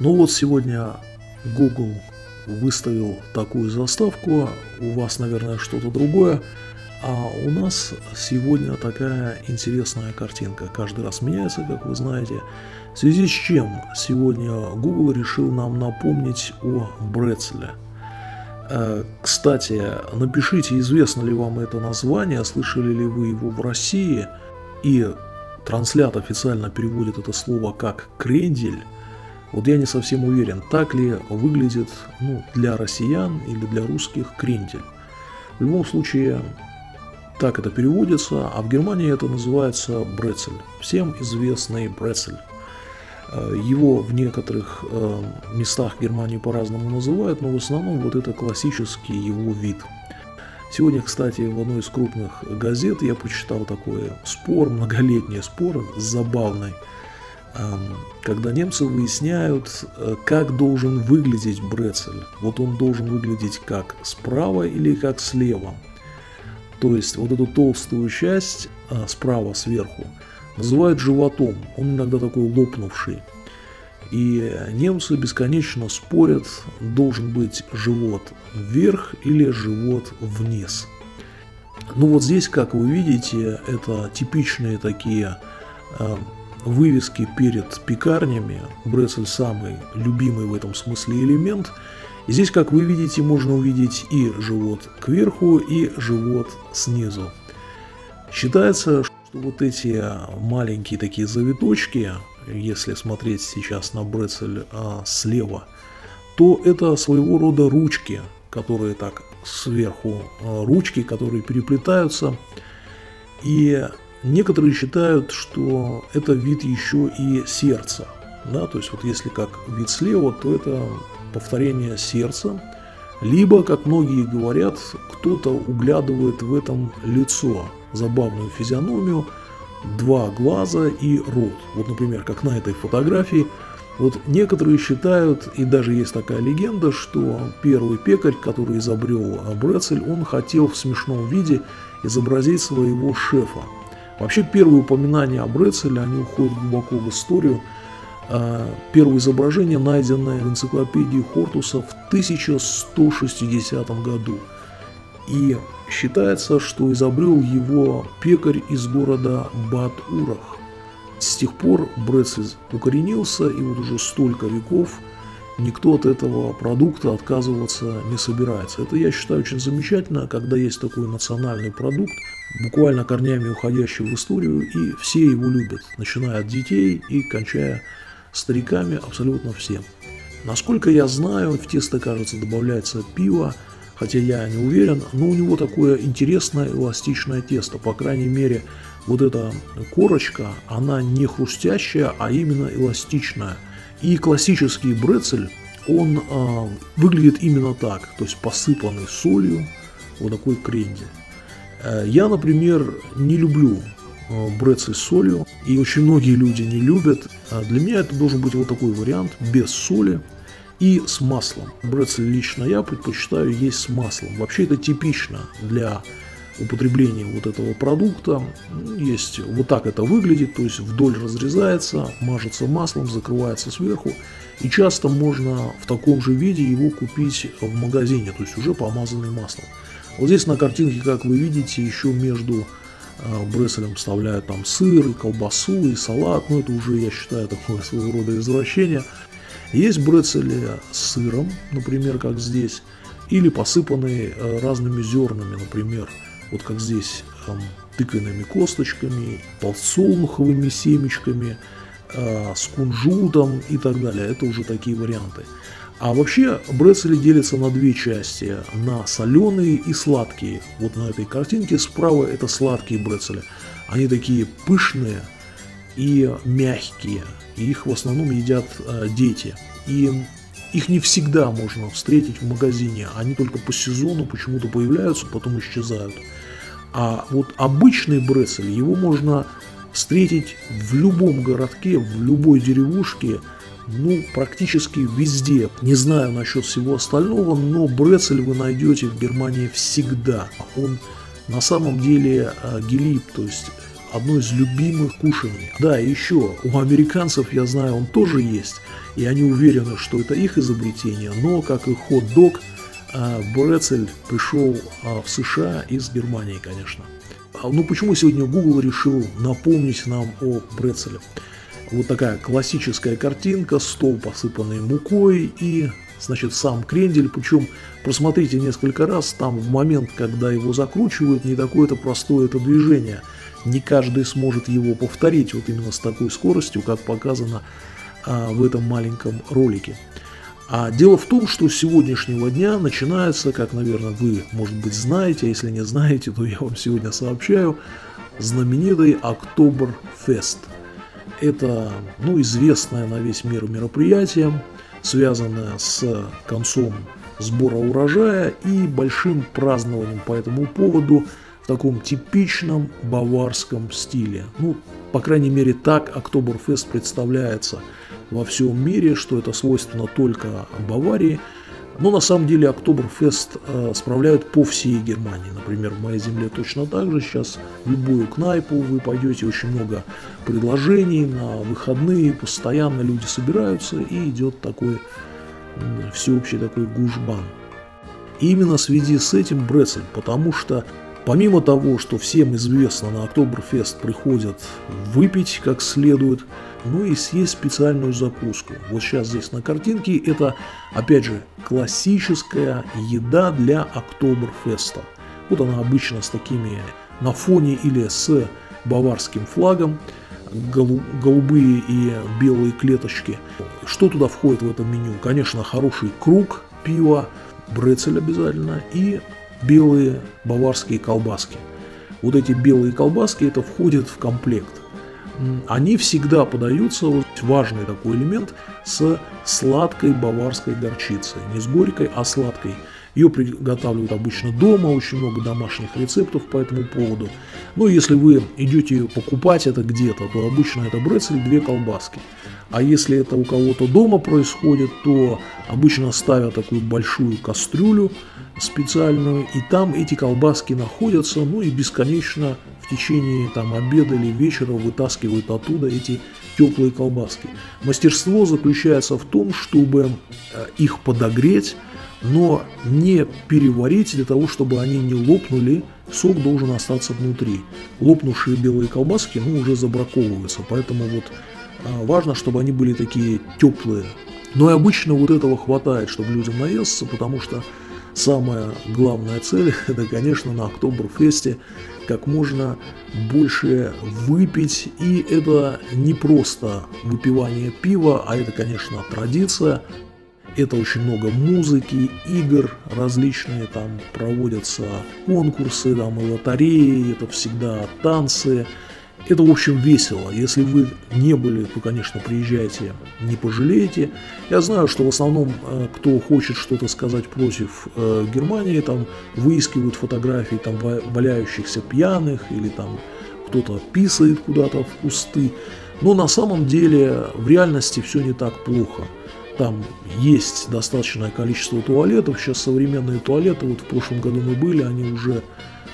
Ну вот сегодня Google выставил такую заставку, у вас, наверное, что-то другое, а у нас сегодня такая интересная картинка. Каждый раз меняется, как вы знаете. В связи с чем сегодня Google решил нам напомнить о Брецеле. Кстати, напишите, известно ли вам это название, слышали ли вы его в России, и транслят официально переводит это слово как «крендель». Вот я не совсем уверен, так ли выглядит для россиян или для русских крендель. В любом случае, так это переводится, а в Германии это называется брецель. Всем известный брецель. Его в некоторых местах Германии по-разному называют, но в основном вот это классический его вид. Сегодня, кстати, в одной из крупных газет я почитал такой спор, многолетний спор, забавный, когда немцы выясняют, как должен выглядеть брецель. Вот он должен выглядеть как справа или как слева. То есть вот эту толстую часть справа сверху называют животом, он иногда такой лопнувший. И немцы бесконечно спорят, должен быть живот вверх или живот вниз. Ну вот здесь, как вы видите, это типичные такие вывески перед пекарнями. Брецель самый любимый в этом смысле элемент. И здесь, как вы видите, можно увидеть и живот кверху, и живот снизу. Считается, что вот эти маленькие такие завиточки, если смотреть сейчас на брецель слева, то это своего рода ручки, которые так сверху, ручки, которые переплетаются. И некоторые считают, что это вид еще и сердца. Да? То есть вот если как вид слева, то это повторение сердца. Либо, как многие говорят, кто-то углядывает в этом лицо, забавную физиономию, два глаза и рот. Вот, например, как на этой фотографии. Вот некоторые считают, и даже есть такая легенда, что первый пекарь, который изобрел брецель, он хотел в смешном виде изобразить своего шефа. Вообще, первые упоминания о брецеле, они уходят глубоко в историю. Первое изображение найдено в энциклопедии Хортуса в 1160 году. И считается, что изобрел его пекарь из города Бат-Ура. С тех пор брецель укоренился, и вот уже столько веков никто от этого продукта отказываться не собирается. Это, я считаю, очень замечательно, когда есть такой национальный продукт, буквально корнями уходящий в историю, и все его любят, начиная от детей и кончая стариками, абсолютно всем. Насколько я знаю, в тесто, кажется, добавляется пиво, хотя я не уверен, но у него такое интересное эластичное тесто. По крайней мере, вот эта корочка, она не хрустящая, а именно эластичная. И классический брецель, он выглядит именно так, то есть посыпанный солью, вот такой крендель. Я, например, не люблю брецель с солью, и очень многие люди не любят. Для меня это должен быть вот такой вариант, без соли и с маслом. Брецель лично я предпочитаю есть с маслом. Вообще это типично для употребления вот этого продукта. Есть вот так это выглядит, то есть вдоль разрезается, мажется маслом, закрывается сверху. И часто можно в таком же виде его купить в магазине, то есть уже помазанный маслом. Вот здесь на картинке, как вы видите, еще между брецелем вставляют там сыр, и колбасу, и салат. Ну, это уже, я считаю, такое своего рода извращение. Есть брецели с сыром, например, как здесь, или посыпанные разными зернами, например, вот как здесь, тыквенными косточками, подсолнуховыми семечками, с кунжутом и так далее. Это уже такие варианты. А вообще брецели делятся на две части, на соленые и сладкие. Вот на этой картинке справа это сладкие брецели. Они такие пышные и мягкие, и их в основном едят дети. И их не всегда можно встретить в магазине, они только по сезону почему-то появляются, потом исчезают. А вот обычный брецель, его можно встретить в любом городке, в любой деревушке, практически везде. Не знаю насчет всего остального, но брецель вы найдете в Германии всегда. Он на самом деле гелиб, то есть одно из любимых кушаний. Да, и еще, у американцев, я знаю, он тоже есть, и они уверены, что это их изобретение, но, как и хот-дог, брецель пришел в США из Германии, конечно. Ну, почему сегодня Google решил напомнить нам о брецеле? Вот такая классическая картинка, стол, посыпанный мукой, и, значит, сам крендель, причем просмотрите несколько раз, там в момент, когда его закручивают, не такое-то простое это движение. Не каждый сможет его повторить вот именно с такой скоростью, как показано в этом маленьком ролике. А дело в том, что с сегодняшнего дня начинается, как, наверное, вы, может быть, знаете, а если не знаете, то я вам сегодня сообщаю, знаменитый Октоберфест. Это, ну, известное на весь мир мероприятие, связанное с концом сбора урожая и большим празднованием по этому поводу в таком типичном баварском стиле. Ну, по крайней мере, так Октоберфест представляется во всем мире, что это свойственно только Баварии. Но на самом деле Октоберфест справляют по всей Германии. Например, в моей земле точно так же. Сейчас в любую кнайпу вы пойдете, очень много предложений на выходные. Постоянно люди собираются, и идет такой всеобщий такой гужбан. И именно в связи с этим брецель, потому что помимо того, что всем известно, на Октоберфест приходят выпить как следует, ну и съесть специальную закуску. Вот сейчас здесь на картинке это, опять же, классическая еда для Октоберфеста. Вот она обычно с такими на фоне или с баварским флагом, голубые и белые клеточки. Что туда входит в это меню? Конечно, хороший круг пива, брецель обязательно и белые баварские колбаски. Вот эти белые колбаски, это входит в комплект. Они всегда подаются, вот важный такой элемент, с сладкой баварской горчицей. Не с горькой, а сладкой. Ее приготавливают обычно дома, очень много домашних рецептов по этому поводу. Но если вы идете покупать это где-то, то обычно это брецель, две колбаски. А если это у кого-то дома происходит, то обычно ставят такую большую кастрюлю специальную, и там эти колбаски находятся, ну и бесконечно в течение там обеда или вечера вытаскивают оттуда эти теплые колбаски. Мастерство заключается в том, чтобы их подогреть, но не переварить для того, чтобы они не лопнули, сок должен остаться внутри. Лопнувшие белые колбаски, ну, уже забраковываются, поэтому вот важно, чтобы они были такие теплые. Но и обычно вот этого хватает, чтобы людям наесться, потому что самая главная цель – это, конечно, на Октоберфесте как можно больше выпить. И это не просто выпивание пива, а это, конечно, традиция. Это очень много музыки, игр различные, там проводятся конкурсы, там и лотереи, это всегда танцы. Это, в общем, весело. Если вы не были, то, конечно, приезжайте, не пожалеете. Я знаю, что в основном, кто хочет что-то сказать против Германии, там выискивают фотографии там валяющихся пьяных, или там кто-то писает куда-то в кусты. Но на самом деле в реальности все не так плохо. Там есть достаточное количество туалетов. Сейчас современные туалеты, вот в прошлом году мы были, они уже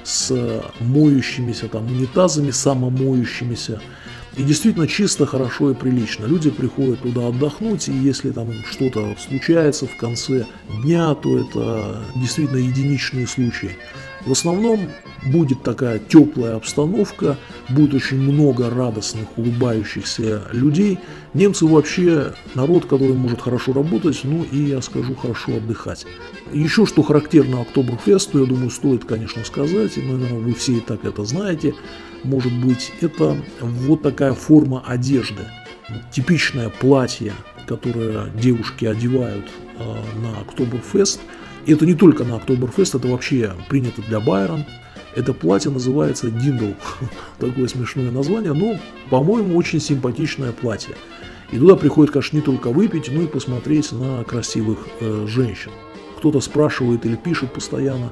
с моющимися там унитазами, самомоющимися. И действительно чисто, хорошо и прилично. Люди приходят туда отдохнуть, и если там что-то случается в конце дня, то это действительно единичные случаи. В основном будет такая теплая обстановка, будет очень много радостных, улыбающихся людей. Немцы вообще народ, который может хорошо работать, ну и, я скажу, хорошо отдыхать. Еще что характерно Октоберфесту, я думаю, стоит, конечно, сказать, и, наверное, вы все и так это знаете, может быть, это вот такая форма одежды. Типичное платье, которое девушки одевают на Октоберфест. И это не только на Октоберфест, это вообще принято для Байерн. Это платье называется «Дирндль». Такое смешное название, но, по-моему, очень симпатичное платье. И туда приходит, конечно, не только выпить, но и посмотреть на красивых женщин. Кто-то спрашивает или пишет постоянно,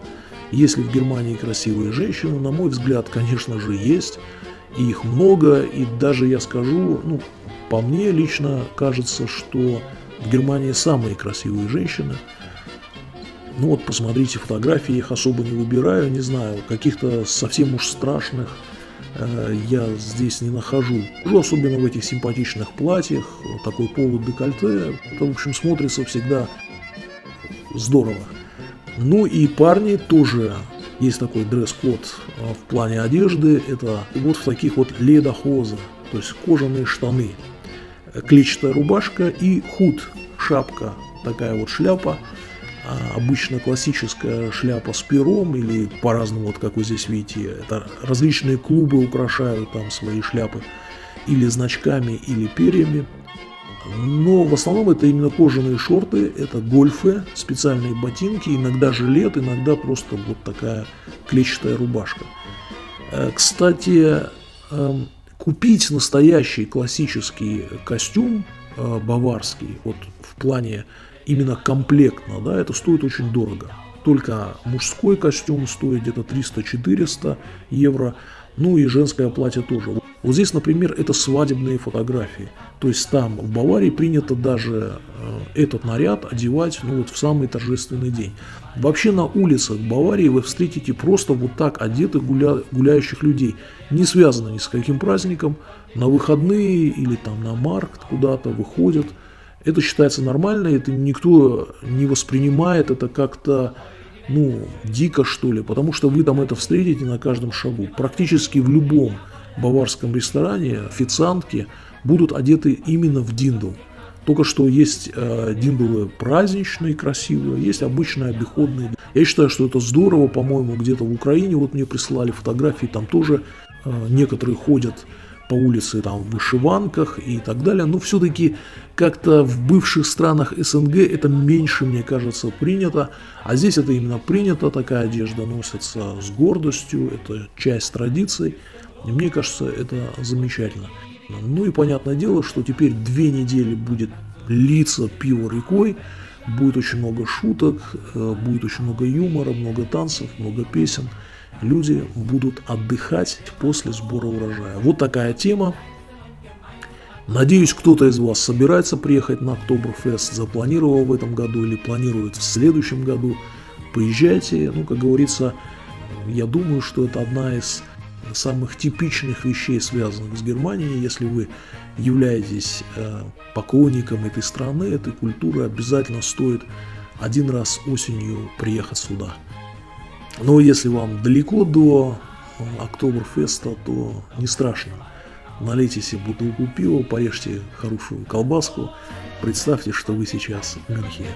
есть ли в Германии красивые женщины. На мой взгляд, конечно же, есть. И их много, и даже, я скажу, ну, по мне лично кажется, что в Германии самые красивые женщины. Ну вот, посмотрите фотографии, их особо не выбираю, не знаю, каких-то совсем уж страшных я здесь не нахожу. Особенно в этих симпатичных платьях, такой полу декольте. Это, в общем, смотрится всегда здорово. Ну и парни тоже. Есть такой дресс-код в плане одежды. Это вот в таких вот ледохозах, то есть кожаные штаны, клетчатая рубашка и худ, шапка, такая вот шляпа. Обычно классическая шляпа с пером или по-разному, вот как вы здесь видите, это различные клубы украшают там свои шляпы или значками, или перьями. Но в основном это именно кожаные шорты, это гольфы, специальные ботинки, иногда жилет, иногда просто вот такая клетчатая рубашка. Кстати, купить настоящий классический костюм баварский, вот в плане именно комплектно, да, это стоит очень дорого. Только мужской костюм стоит где-то 300-400 евро, ну и женское платье тоже. Вот здесь, например, это свадебные фотографии. То есть там в Баварии принято даже этот наряд одевать, ну, вот в самый торжественный день. Вообще на улицах Баварии вы встретите просто вот так одетых гуляющих людей. Не связано ни с каким праздником. На выходные или там на маркт куда-то выходят. Это считается нормально, это никто не воспринимает это как-то, ну, дико, что ли. Потому что вы там это встретите на каждом шагу. Практически в любом баварском ресторане официантки будут одеты именно в дирндл. Только что есть дирндлы праздничные, красивые, есть обычные, обиходные. Я считаю, что это здорово, по-моему, где-то в Украине. Вот мне присылали фотографии, там тоже некоторые ходят по улице там в вышиванках и так далее. Но все-таки как-то в бывших странах СНГ это меньше, мне кажется, принято. А здесь это именно принято, такая одежда носится с гордостью, это часть традиций. И мне кажется, это замечательно. Ну и понятное дело, что теперь 2 недели будет литься пиво рекой, будет очень много шуток, будет очень много юмора, много танцев, много песен. Люди будут отдыхать после сбора урожая. Вот такая тема. Надеюсь, кто-то из вас собирается приехать на Октоберфест, запланировал в этом году или планирует в следующем году. Поезжайте. Ну, как говорится, я думаю, что это одна из самых типичных вещей, связанных с Германией. Если вы являетесь поклонником этой страны, этой культуры, обязательно стоит один раз осенью приехать сюда. Но если вам далеко до Октоберфеста, то не страшно. Налейте себе бутылку пива, порежьте хорошую колбаску. Представьте, что вы сейчас в Мюнхене.